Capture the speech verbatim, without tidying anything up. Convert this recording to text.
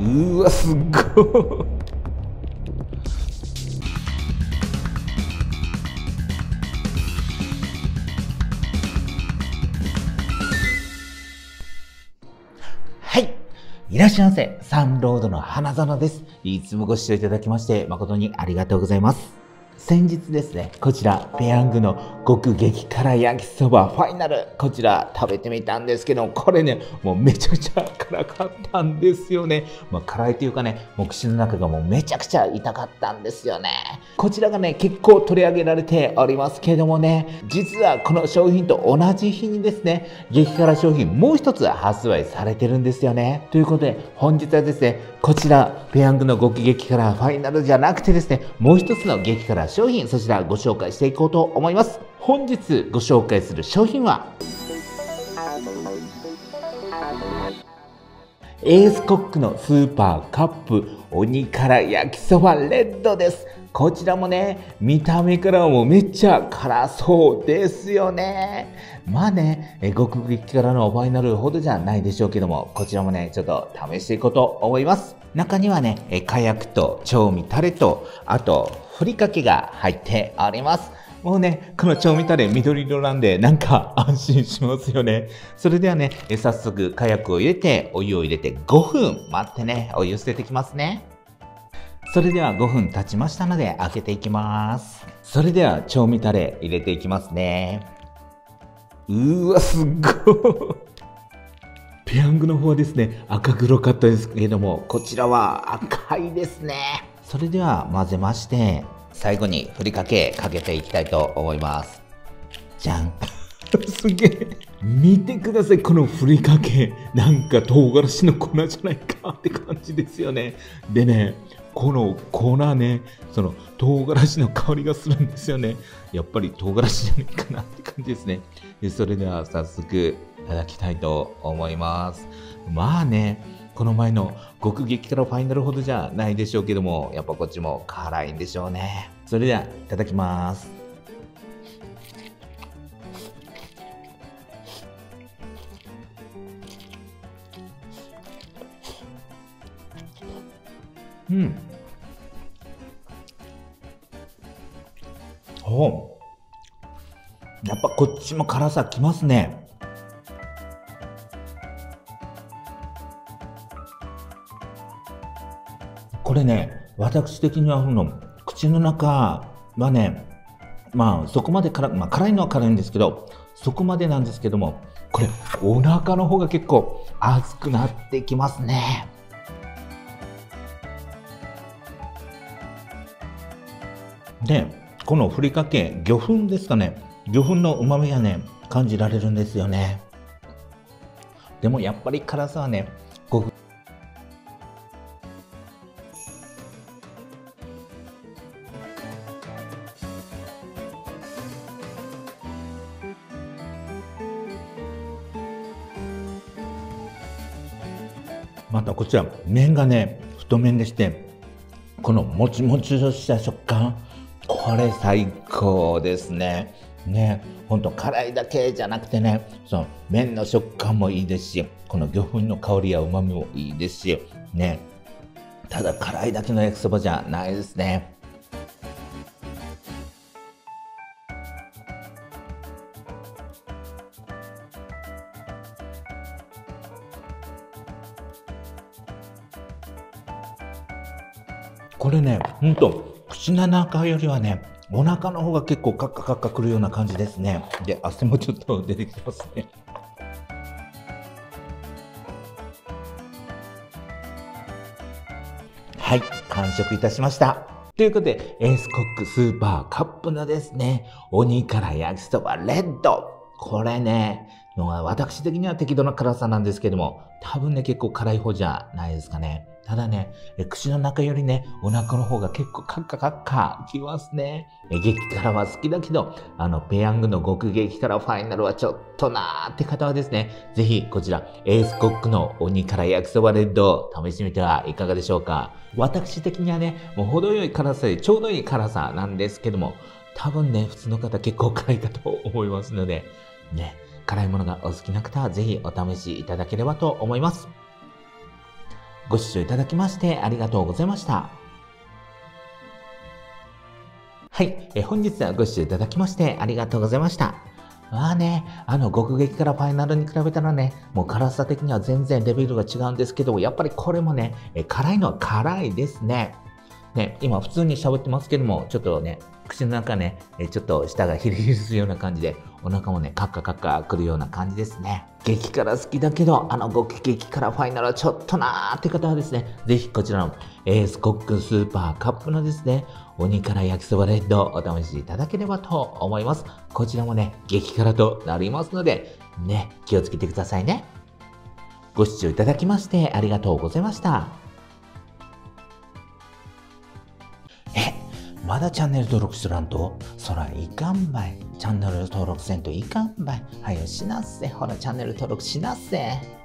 うわすっごい。いらっしゃいませ。サンロードの花園です。いつもご視聴いただきまして誠にありがとうございます。先日ですね、こちら、ペヤングの極激辛焼きそばファイナル、こちら食べてみたんですけど、これね、もうめちゃくちゃ辛かったんですよね。まあ、辛いというかね、もう口の中がもうめちゃくちゃ痛かったんですよね。こちらがね、結構取り上げられておりますけどもね、実はこの商品と同じ日にですね、激辛商品もう一つ発売されてるんですよね。ということで、本日はですね、こちら、ペヤングの極激辛ファイナルじゃなくてですね、もう一つの激辛商品、そちらご紹介していこうと思います。本日ご紹介する商品は、エースコックのスーパーカップ鬼辛焼きそばレッドです。こちらもね、見た目からもめっちゃ辛そうですよね。まあね、極激辛のファイナルほどじゃないでしょうけども、こちらもね、ちょっと試していこうと思います。中にはね、かやくと調味タレと、あと、ふりかけが入っております。もうね、この調味タレ緑色なんで、なんか安心しますよね。それではね、早速、かやくを入れて、お湯を入れてごふん待ってね、お湯捨ててきますね。それではごふん経ちましたので、開けていきます。それでは、調味タレ入れていきますね。うーわ、すっごい。ペヤングの方はですね、赤黒かったですけれども、こちらは赤いですね。それでは混ぜまして、最後にふりかけかけていきたいと思います。じゃん。すげえ。見てください、このふりかけ。なんか唐辛子の粉じゃないかって感じですよね。でね、この粉ね、その唐辛子の香りがするんですよね。やっぱり唐辛子じゃないかなって感じですね。で、それでは早速、いただきたいと思います。まあね、この前の極激辛ファイナルほどじゃないでしょうけども、やっぱこっちも辛いんでしょうね。それでは、いただきます。うん。おう。やっぱこっちも辛さきますね。これね、私的にはこの口の中はね、まあそこまで辛、まあ、辛いのは辛いんですけど、そこまでなんですけども、これお腹の方が結構熱くなってきますね。で、このふりかけ、魚粉ですかね、魚粉のうまみがね感じられるんですよね。でもやっぱり辛さはね、またこちら麺がね太麺でして、このもちもちとした食感、これ最高ですね。ね、ほんと辛いだけじゃなくてね、その麺の食感もいいですし、この魚粉の香りやうまみもいいですしね、ただ辛いだけの焼きそばじゃないですね。これね、ほんと口の中よりはね、お腹の方が結構カッカカッカくるような感じですね。で、汗もちょっと出てきてますね。はい、完食いたしました。ということで、エースコックスーパーカップのですね、鬼辛焼きそばレッド。これね、私的には適度な辛さなんですけども、多分ね、結構辛い方じゃないですかね。ただね、口の中よりね、お腹の方が結構カッカカッカきますね。激辛は好きだけど、あの、ペヤングの極激辛ファイナルはちょっとなーって方はですね、ぜひこちら、エースコックの鬼辛焼きそばレッドを試してみてはいかがでしょうか。私的にはね、もう程よい辛さでちょうどいい辛さなんですけども、多分ね、普通の方結構辛いかと思いますので、ね、辛いものがお好きな方はぜひお試しいただければと思います。ご視聴いただきましてありがとうございました。はい、え本日はご視聴いただきましてありがとうございました。まあね、あの極撃からファイナルに比べたらね、もう辛さ的には全然レベルが違うんですけど、やっぱりこれもね、え辛いのは辛いですね。ね、今普通に喋ってますけども、ちょっとね、口の中ね、ちょっと舌がヒリヒリするような感じで、お腹もね、カッカカッカくるような感じですね。激辛好きだけど、あの極激辛ファイナルはちょっとなーって方はですね、ぜひこちらのエースコックスーパーカップのですね、鬼辛焼きそばレッドをお試しいただければと思います。こちらもね、激辛となりますので、ね、気をつけてくださいね。ご視聴いただきましてありがとうございました。まだチャンネル登録しとらんと、そらいかんばい。チャンネル登録せんといかんばい。はよしなっせ。ほら、チャンネル登録しなっせ。